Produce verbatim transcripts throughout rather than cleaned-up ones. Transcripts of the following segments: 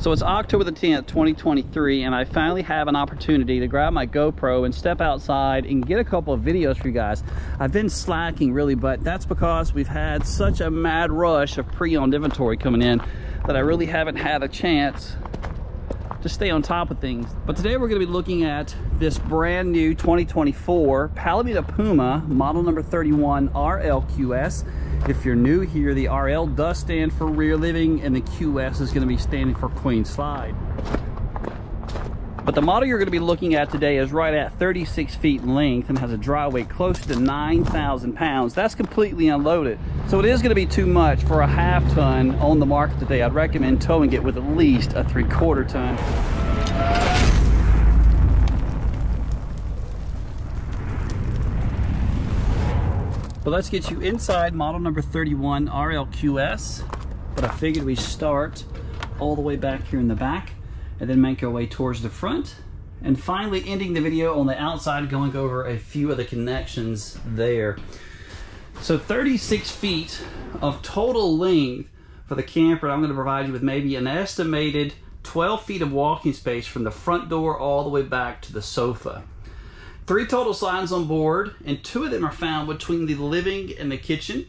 So it's October the tenth, twenty twenty-three, and I finally have an opportunity to grab my GoPro and step outside and get a couple of videos for you guys. I've been slacking really, but that's because we've had such a mad rush of pre-owned inventory coming in that I really haven't had a chance to stay on top of things. But today we're gonna be looking at this brand new twenty twenty-four Palomino Puma, model number thirty-one R L Q S. If you're new here, the R L does stand for rear living and the Q S is going to be standing for Queen Slide. But the model you're going to be looking at today is right at thirty-six feet in length and has a dry weight close to nine thousand pounds. That's completely unloaded. So it is going to be too much for a half ton on the market today. I'd recommend towing it with at least a three quarter ton. But let's get you inside model number thirty-one R L Q S. But I figured we start all the way back here in the back and then make our way towards the front. And finally ending the video on the outside, going over a few of the connections there. So thirty-six feet of total length for the camper. I'm going to provide you with maybe an estimated twelve feet of walking space from the front door all the way back to the sofa. Three total slides on board, and two of them are found between the living and the kitchen.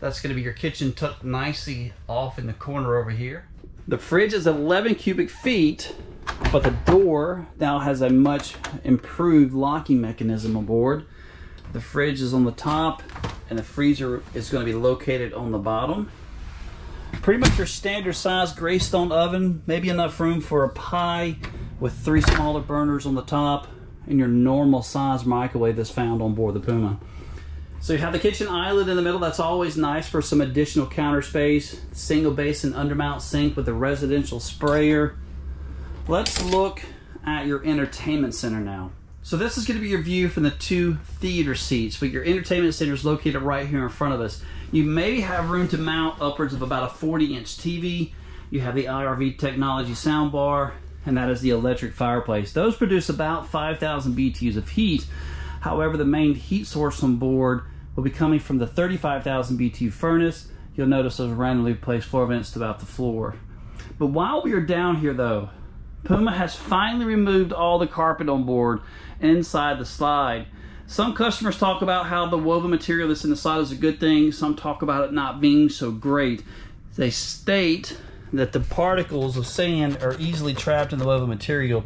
That's going to be your kitchen tucked nicely off in the corner over here. The fridge is eleven cubic feet, but the door now has a much improved locking mechanism on board. The fridge is on the top, and the freezer is going to be located on the bottom. Pretty much your standard size Greystone oven, maybe enough room for a pie with three smaller burners on the top, and your normal size microwave that's found on board the Puma. So you have the kitchen island in the middle. That's always nice for some additional counter space. Single basin undermount sink with a residential sprayer. Let's look at your entertainment center now. So this is going to be your view from the two theater seats, but your entertainment center is located right here in front of us. You maybe have room to mount upwards of about a forty inch T V. You have the I R V technology soundbar, and that is the electric fireplace. Those produce about five thousand B T Us of heat. However, the main heat source on board will be coming from the thirty-five thousand B T U furnace. You'll notice those randomly placed floor vents throughout the floor. But while we are down here though, Puma has finally removed all the carpet on board inside the slide. Some customers talk about how the woven material that's in the slide is a good thing. Some talk about it not being so great. They state that the particles of sand are easily trapped in the woven material.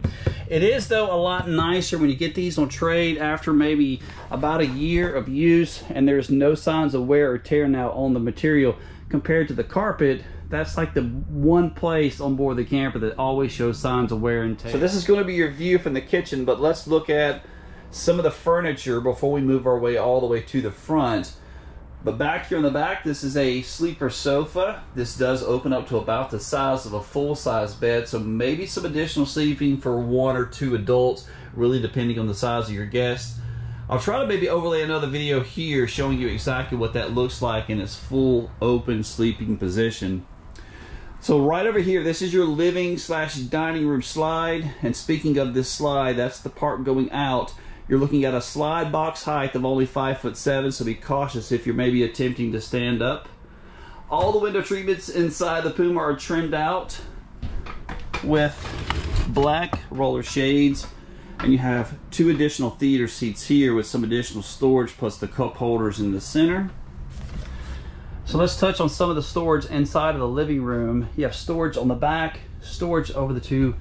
It is though a lot nicer when you get these on trade after maybe about a year of use, and there's no signs of wear or tear now on the material compared to the carpet. That's like the one place on board the camper that always shows signs of wear and tear. So this is going to be your view from the kitchen, but let's look at some of the furniture before we move our way all the way to the front. But back here in the back, this is a sleeper sofa. This does open up to about the size of a full-size bed, so maybe some additional sleeping for one or two adults, really depending on the size of your guests. I'll try to maybe overlay another video here showing you exactly what that looks like in its full open sleeping position. So right over here, this is your living slash dining room slide. And speaking of this slide, that's the part going out. You're looking at a slide box height of only five foot seven, so be cautious if you're maybe attempting to stand up. All the window treatments inside the Puma are trimmed out with black roller shades, and you have two additional theater seats here with some additional storage plus the cup holders in the center. So let's touch on some of the storage inside of the living room. You have storage on the back, storage over the two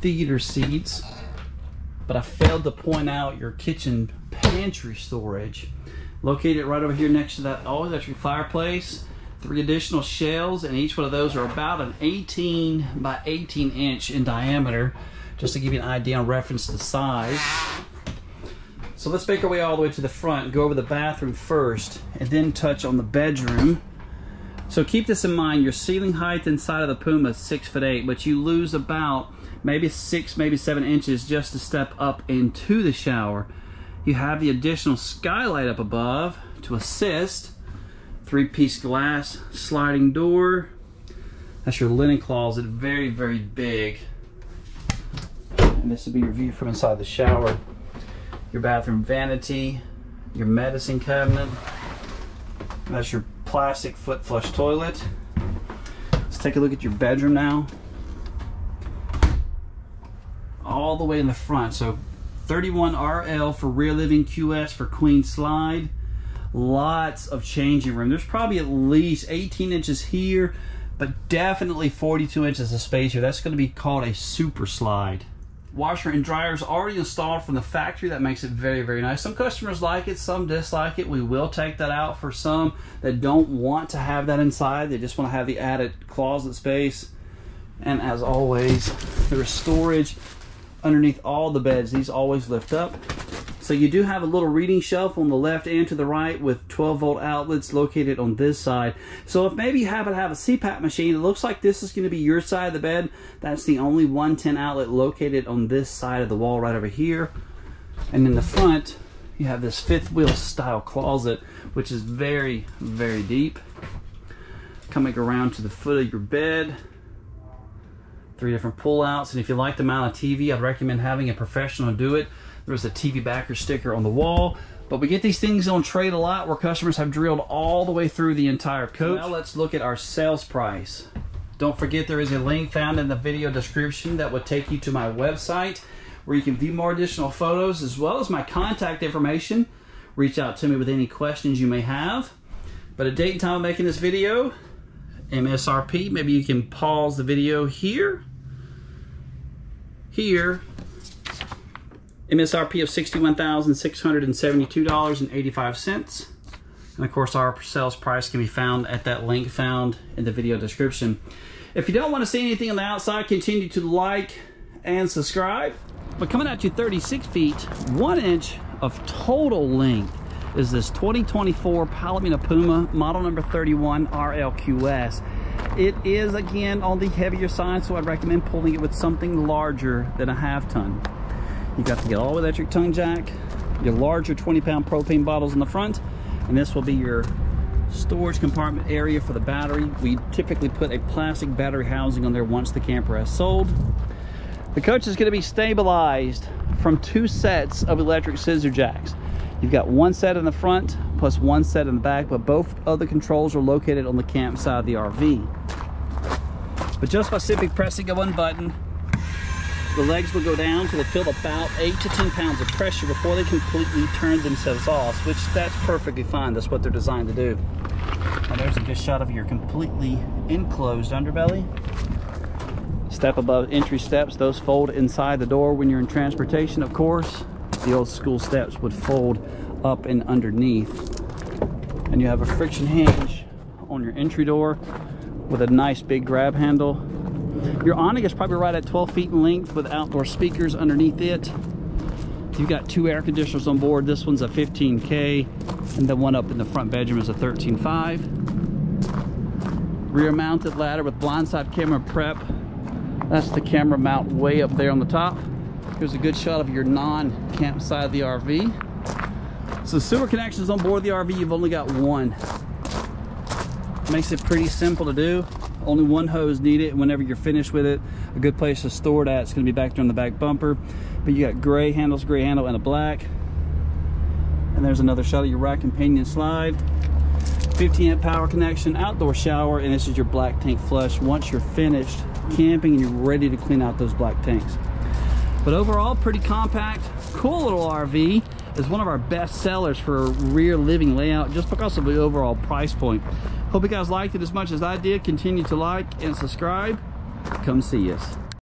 theater seats. But I failed to point out your kitchen pantry storage. Located right over here next to that all-electric fireplace. Three additional shelves, and each one of those are about an eighteen by eighteen inch in diameter, just to give you an idea on reference to size. So let's make our way all the way to the front, go over the bathroom first, and then touch on the bedroom. So keep this in mind, your ceiling height inside of the Puma is six foot eight, but you lose about maybe six, maybe seven inches just to step up into the shower. You have the additional skylight up above to assist. Three-piece glass sliding door. That's your linen closet, very, very big. And this will be your view from inside the shower. Your bathroom vanity, your medicine cabinet. That's your plastic foot flush toilet. Let's take a look at your bedroom now. all the way in the front. So thirty-one R L for rear living, Q S for queen slide. Lots of changing room. There's probably at least eighteen inches here, but definitely forty-two inches of space here. That's going to be called a super slide. Washer and dryer is already installed from the factory. That makes it very, very nice. Some customers like it, some dislike it. We will take that out for some that don't want to have that inside. They just want to have the added closet space. And as always, there is storage underneath all the beds. These always lift up. So you do have a little reading shelf on the left and to the right with twelve volt outlets located on this side. So if maybe you happen to have a C PAP machine, it looks like this is going to be your side of the bed. That's the only one ten outlet located on this side of the wall right over here. And in the front, you have this fifth wheel style closet, which is very, very deep. Coming around to the foot of your bed. Three different pullouts, and if you like the amount of T V, I'd recommend having a professional do it. There's a T V backer sticker on the wall, but we get these things on trade a lot where customers have drilled all the way through the entire coach. Now let's look at our sales price. Don't forget there is a link found in the video description that will take you to my website where you can view more additional photos as well as my contact information. Reach out to me with any questions you may have. But a date and time of making this video, M S R P, maybe you can pause the video here, here, M S R P of sixty-one thousand six hundred seventy-two dollars and eighty-five cents. And of course our sales price can be found at that link found in the video description. If you don't want to see anything on the outside, continue to like and subscribe. But coming at you thirty-six feet, one inch of total length is this twenty twenty-four Palomino Puma model number thirty-one R L Q S. It is again on the heavier side, so I'd recommend pulling it with something larger than a half ton. You've got the get-all electric tongue jack, your larger twenty pound propane bottles in the front, and this will be your storage compartment area for the battery. We typically put a plastic battery housing on there once the camper has sold. The coach is going to be stabilized from two sets of electric scissor jacks. You've got one set in the front plus one set in the back, but both other controls are located on the camp side of the R V. But just by simply pressing of one button, the legs will go down till they feel about eight to ten pounds of pressure before they completely turn themselves off, which that's perfectly fine. That's what they're designed to do. Now there's a good shot of your completely enclosed underbelly. Step above entry steps, those fold inside the door when you're in transportation, of course. The old school steps would fold up and underneath. And you have a friction hinge on your entry door with a nice big grab handle. Your awning is probably right at twelve feet in length with outdoor speakers underneath it. You've got two air conditioners on board. This one's a fifteen K and the one up in the front bedroom is a thirteen five. Rear mounted ladder with blindside camera prep. That's the camera mount way up there on the top. Here's a good shot of your non-camp side of the R V. So sewer connections on board the R V, you've only got one. Makes it pretty simple to do. Only one hose needed, and whenever you're finished with it, a good place to store it at. It's going to be back there on the back bumper. But you got gray handles, gray handle, and a black. And there's another shot of your rack companion slide. fifteen amp power connection, outdoor shower, and this is your black tank flush. Once you're finished camping, you're ready to clean out those black tanks. But overall, pretty compact, cool little R V. It's one of our best sellers for a rear living layout just because of the overall price point. Hope you guys liked it as much as I did. Continue to like and subscribe. Come see us.